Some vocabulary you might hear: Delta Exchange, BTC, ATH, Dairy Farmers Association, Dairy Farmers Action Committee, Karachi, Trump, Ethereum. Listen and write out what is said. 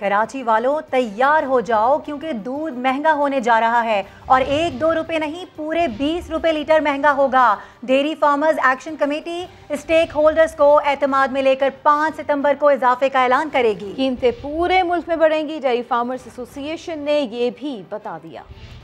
कराची वालों तैयार हो जाओ क्योंकि दूध महंगा होने जा रहा है और 1-2 रुपए नहीं पूरे 20 रुपए लीटर महंगा होगा। Dairy farmers action committee stakeholders को एतमाद में लेकर 5 सितंबर को इजाफे का ऐलान करेगी। कीमतें पूरे मुल्क में बढ़ेंगी, डेयरी फार्मर्स एसोसिएशन ने ये भी बता दिया।